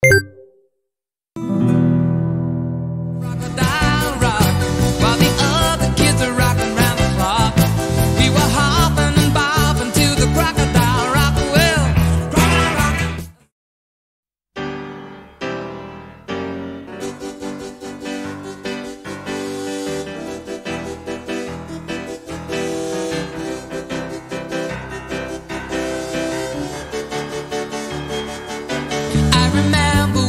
Remember